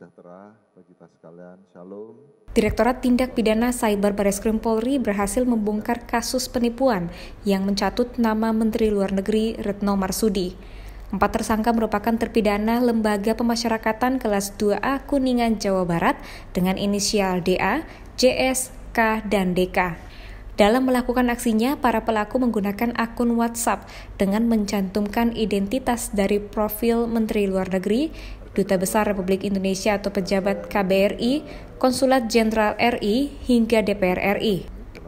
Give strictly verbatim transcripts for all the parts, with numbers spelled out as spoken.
sejahtera bagi kita sekalian. Shalom. Direktorat Tindak Pidana Siber Bareskrim Polri berhasil membongkar kasus penipuan yang mencatut nama Menteri Luar Negeri Retno Marsudi. Empat tersangka merupakan terpidana Lembaga Pemasyarakatan Kelas dua A Kuningan, Jawa Barat dengan inisial D A, J S, K, dan D K. Dalam melakukan aksinya, para pelaku menggunakan akun WhatsApp dengan mencantumkan identitas dari profil Menteri Luar Negeri, Duta Besar Republik Indonesia atau pejabat K B R I, Konsulat Jenderal R I, hingga D P R R I.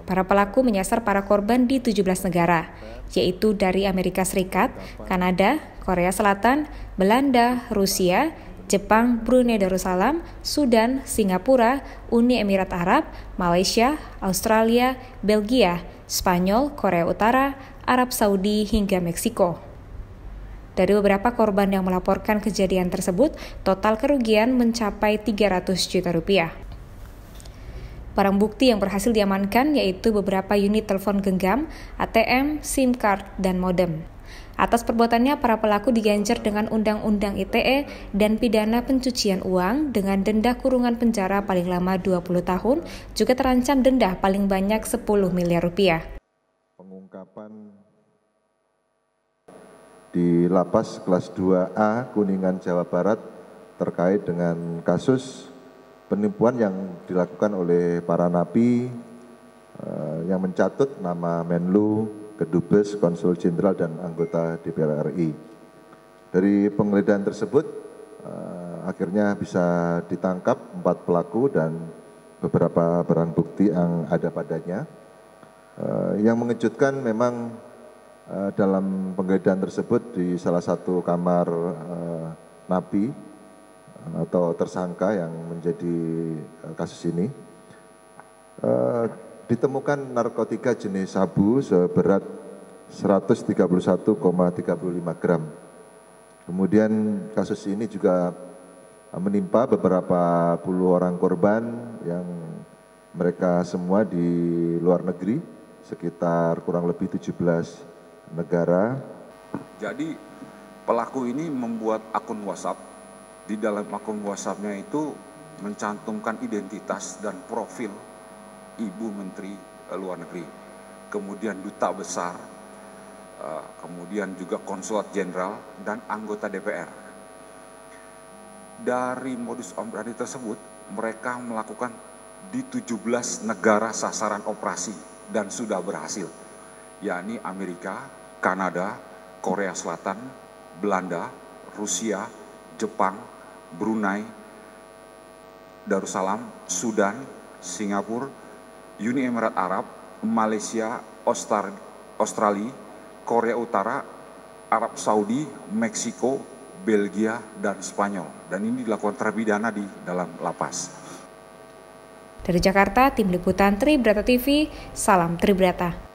Para pelaku menyasar para korban di tujuh belas negara, yaitu dari Amerika Serikat, Kanada, Korea Selatan, Belanda, Rusia, Jepang, Brunei Darussalam, Sudan, Singapura, Uni Emirat Arab, Malaysia, Australia, Belgia, Spanyol, Korea Utara, Arab Saudi, hingga Meksiko. Dari beberapa korban yang melaporkan kejadian tersebut, total kerugian mencapai tiga ratus juta rupiah. Barang bukti yang berhasil diamankan yaitu beberapa unit telepon genggam, A T M, SIM card, dan modem. Atas perbuatannya, para pelaku diganjar dengan Undang-Undang I T E dan pidana pencucian uang dengan denda kurungan penjara paling lama dua puluh tahun, juga terancam denda paling banyak sepuluh miliar rupiah. Pengungkapan di Lapas Kelas dua A Kuningan, Jawa Barat terkait dengan kasus penipuan yang dilakukan oleh para napi eh, yang mencatut nama Menlu, Kedubes, Konsul Jenderal, dan anggota D P R R I. Dari penggeledahan tersebut eh, akhirnya bisa ditangkap empat pelaku dan beberapa barang bukti yang ada padanya. Eh, yang mengejutkan memang eh, dalam penggeledahan tersebut di salah satu kamar eh, napi atau tersangka yang menjadi kasus ini e, ditemukan narkotika jenis sabu seberat seratus tiga puluh satu koma tiga lima gram. Kemudian kasus ini juga menimpa beberapa puluh orang korban yang mereka semua di luar negeri, sekitar kurang lebih tujuh belas negara. Jadi pelaku ini membuat akun WhatsApp. Di dalam akun WhatsApp-nya itu mencantumkan identitas dan profil Ibu Menteri Luar Negeri, kemudian Duta Besar, kemudian juga Konsulat Jenderal, dan anggota D P R. Dari modus operandi tersebut, mereka melakukan di tujuh belas negara sasaran operasi dan sudah berhasil, yakni Amerika, Kanada, Korea Selatan, Belanda, Rusia, Jepang, Brunei Darussalam, Sudan, Singapura, Uni Emirat Arab, Malaysia, Australia, Korea Utara, Arab Saudi, Meksiko, Belgia, dan Spanyol. Dan ini dilakukan terpidana di dalam lapas. Dari Jakarta, Tim Liputan Tribrata T V, salam Tribrata.